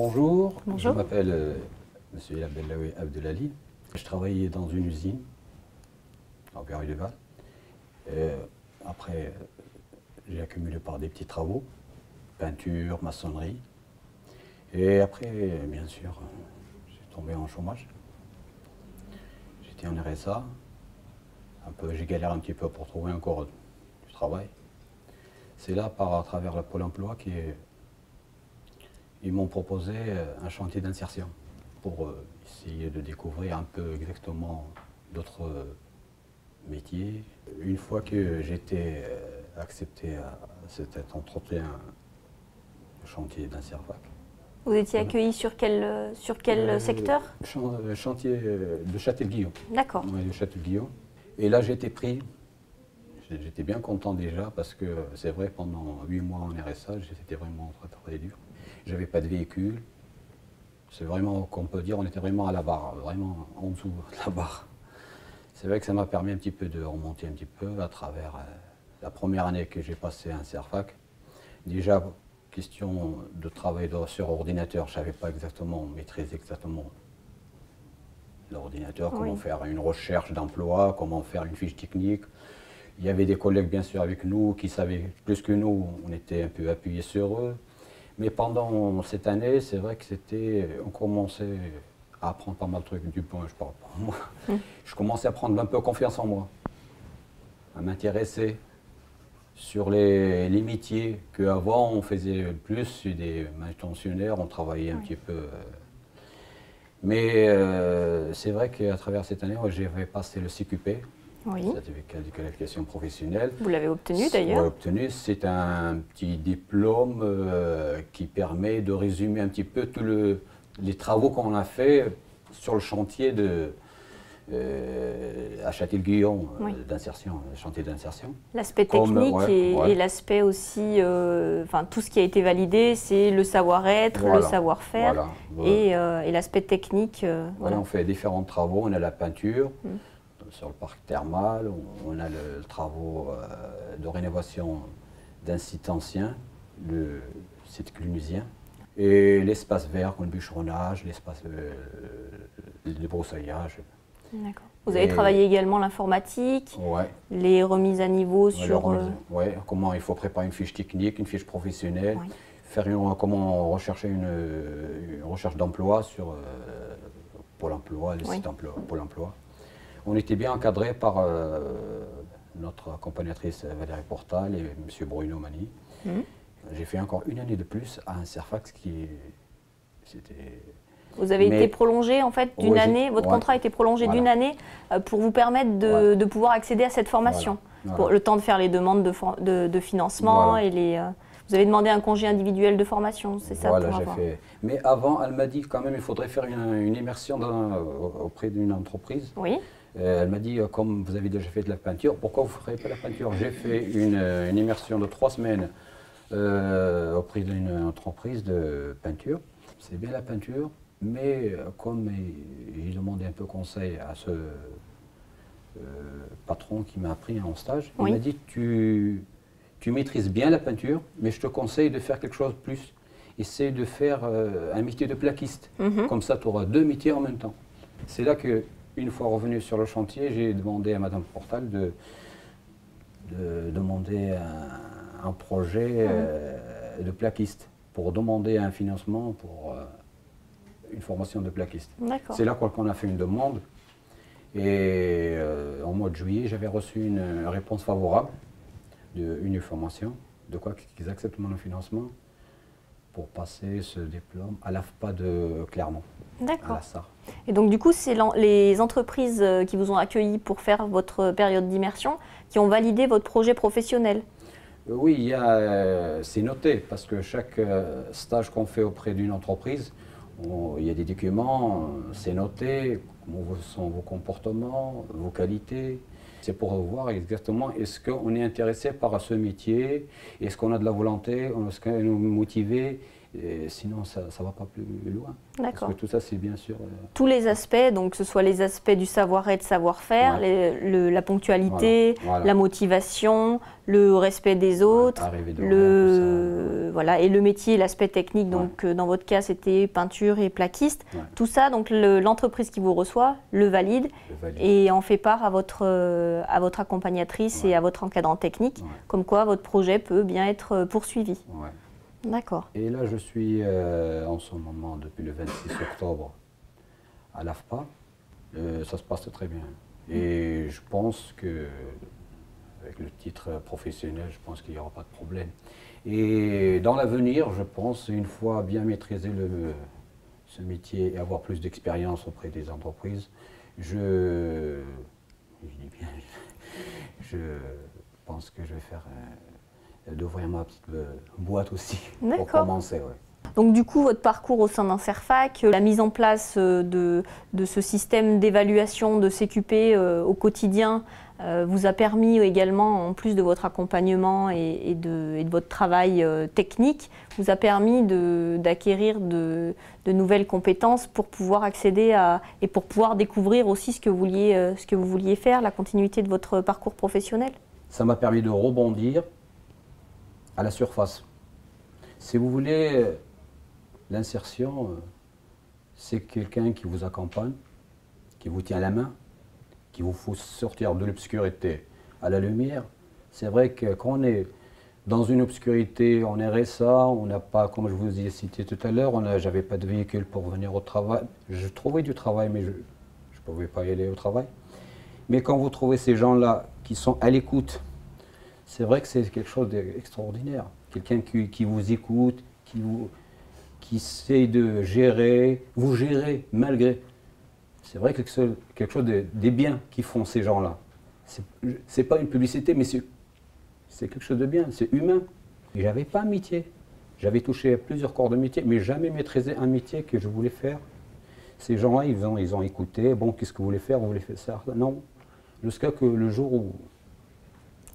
Bonjour. Bonjour. Je m'appelle M. Abdelali. Je travaillais dans une usine, en Gardeval. Après, j'ai accumulé par des petits travaux, peinture, maçonnerie. Et après, bien sûr, j'ai tombé en chômage. J'étais en RSA. J'ai galéré un petit peu pour trouver encore du travail. C'est là, à travers le Pôle emploi, ils m'ont proposé un chantier d'insertion pour essayer de découvrir un peu exactement d'autres métiers. Une fois que j'étais accepté à cet entretien chantier d'Inserfac. Vous étiez accueilli sur quel secteur? Le chantier de Châtel-Guyon. D'accord. Oui, de Châtel-Guyon. Et là, j'étais pris. J'étais bien content déjà parce que c'est vrai, pendant 8 mois en RSA, j'étais vraiment très dur. J'avais pas de véhicule. C'est vraiment, qu'on peut dire, on était vraiment à la barre, vraiment en dessous de la barre. C'est vrai que ça m'a permis un petit peu de remonter un petit peu à travers la première année que j'ai passée à Inserfac. Déjà, question de travail sur ordinateur, je savais pas exactement, maîtriser exactement l'ordinateur, comment faire une recherche d'emploi, comment faire une fiche technique. Il y avait des collègues, bien sûr, avec nous qui savaient plus que nous, on était un peu appuyés sur eux. Mais pendant cette année, c'est vrai que on commençait à apprendre pas mal de trucs, du point, je parle pour moi. Je commençais à prendre un peu confiance en moi, à m'intéresser sur les métiers qu'avant on faisait plus, des manutentionnaires, on travaillait un petit peu. Mais c'est vrai qu'à travers cette année, j'avais passé le CQP, certificat de qualification professionnelle. Vous l'avez obtenu d'ailleurs? Obtenu, c'est un petit diplôme qui permet de résumer un petit peu tous les travaux qu'on a fait sur le chantier à Châtel-Guyon, d'insertion, chantier d'insertion. L'aspect technique et l'aspect aussi, enfin tout ce qui a été validé, c'est le savoir-être, le savoir-faire et l'aspect technique. On fait différents travaux, on a la peinture sur le parc thermal, on a le travaux de rénovation d'un site ancien, le site clunisien, et l'espace vert, comme le bûcheronnage, l'espace de broussaillage. D'accord. Vous avez travaillé également l'informatique, les remises à niveau sur... Oui, comment il faut préparer une fiche technique, une fiche professionnelle, comment rechercher une recherche d'emploi sur Pôle emploi, le site emploi, Pôle emploi. On était bien encadré par notre accompagnatrice Valérie Portal et M. Bruno Mani. J'ai fait encore une année de plus à Inserfac, c'était... Vous avez été prolongé en fait d'une année, votre contrat a été prolongé d'une année pour vous permettre de pouvoir accéder à cette formation. Pour le temps de faire les demandes de financement et vous avez demandé un congé individuel de formation, c'est ça? Voilà, j'ai fait. Mais avant, elle m'a dit quand même il faudrait faire une immersion auprès d'une entreprise. Oui. Elle m'a dit comme vous avez déjà fait de la peinture, pourquoi vous ne ferez pas la peinture? J'ai fait une immersion de 3 semaines auprès d'une entreprise de peinture. C'est bien la peinture. Mais comme j'ai demandé un peu conseil à ce patron qui m'a pris en stage, il m'a dit tu maîtrises bien la peinture, mais je te conseille de faire quelque chose de plus. Essaye de faire un métier de plaquiste. Comme ça, tu auras 2 métiers en même temps. C'est là que, une fois revenu sur le chantier, j'ai demandé à Madame Portal de demander un projet de plaquiste pour demander un financement pour... une formation de plaquiste. C'est là qu'on a fait une demande et en mois de juillet, j'avais reçu une réponse favorable d'une formation, de quoi qu'ils acceptent mon financement pour passer ce diplôme à l'AFPA de Clermont. D'accord. Et donc du coup, c'est les entreprises qui vous ont accueilli pour faire votre période d'immersion qui ont validé votre projet professionnel? Oui, c'est noté parce que chaque stage qu'on fait auprès d'une entreprise, il y a des documents, c'est noté, comment sont vos comportements, vos qualités. C'est pour voir exactement est-ce qu'on est intéressé par ce métier, est-ce qu'on a de la volonté, est-ce qu'on est motivé, Et sinon, ça ne va pas plus loin. D'accord. Parce que tout ça, c'est bien sûr... Tous les aspects, donc que ce soit les aspects du savoir-être, savoir-faire, ouais. La ponctualité, voilà. Voilà. La motivation, le respect des autres, ouais, le... Voilà. Et le métier, l'aspect technique, donc ouais. Dans votre cas, c'était peinture et plaquiste. Ouais. Tout ça, donc l'entreprise qui vous reçoit le valide, et en fait part à votre accompagnatrice ouais. Et à votre encadrant technique, ouais. Comme quoi votre projet peut bien être poursuivi. Ouais. D'accord. Et là, je suis en ce moment, depuis le 26 octobre, à l'AFPA. Ça se passe très bien. Et je pense que, avec le titre professionnel, je pense qu'il n'y aura pas de problème. Et dans l'avenir, je pense, une fois bien maîtrisé ce métier et avoir plus d'expérience auprès des entreprises, je pense que je vais faire... d'ouvrir ma petite boîte aussi pour commencer. Ouais. Donc du coup, votre parcours au sein d'Inserfac, la mise en place de ce système d'évaluation de CQP au quotidien vous a permis également, en plus de votre accompagnement et de votre travail technique, vous a permis d'acquérir de nouvelles compétences pour pouvoir accéder à et pour pouvoir découvrir aussi ce que vous vouliez faire, la continuité de votre parcours professionnel. Ça m'a permis de rebondir à la surface. Si vous voulez, l'insertion, c'est quelqu'un qui vous accompagne, qui vous tient la main, qui vous faut sortir de l'obscurité à la lumière. C'est vrai que quand on est dans une obscurité, on est RSA, on n'a pas, comme je vous ai cité tout à l'heure, j'avais pas de véhicule pour venir au travail. Je trouvais du travail, mais je ne pouvais pas y aller au travail. Mais quand vous trouvez ces gens-là qui sont à l'écoute, c'est vrai que c'est quelque chose d'extraordinaire. Quelqu'un qui vous écoute, qui essaie de gérer, vous gérer malgré. C'est vrai que c'est quelque chose des biens qui font ces gens-là. C'est pas une publicité, mais c'est quelque chose de bien, c'est humain. Et j'avais pas un métier. J'avais touché à plusieurs corps de métier, mais jamais maîtrisé un métier que je voulais faire. Ces gens-là, ils ont écouté. Bon, qu'est-ce que vous voulez faire? Vous voulez faire ça? Non. Jusqu'à que le jour où...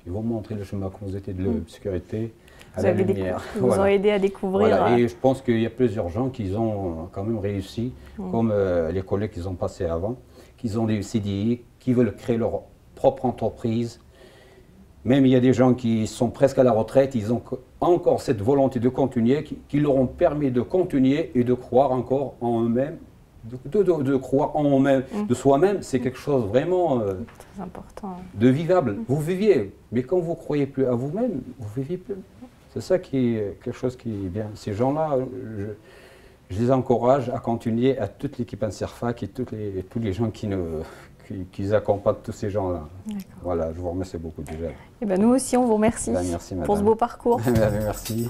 ils vont montrer le chemin quand vous étiez de l'obscurité à la lumière. Ils vous ont aidé à découvrir. Voilà. Et je pense qu'il y a plusieurs gens qui ont quand même réussi, comme les collègues qui ont passé avant, qui ont des CDI, qui veulent créer leur propre entreprise. Même il y a des gens qui sont presque à la retraite, ils ont encore cette volonté de continuer, qui leur ont permis de continuer et de croire encore en eux-mêmes. De croire en eux-mêmes, de soi-même, c'est quelque chose vraiment très important, de vivable. Vous viviez, mais quand vous ne croyez plus à vous-même, vous ne vivez plus. C'est ça qui est quelque chose qui est bien. Ces gens-là, je les encourage à continuer, à toute l'équipe Inserfac et tous les gens qui accompagnent tous ces gens-là. Voilà, je vous remercie beaucoup déjà. Et ben nous aussi, on vous remercie, merci, pour ce beau parcours. Merci.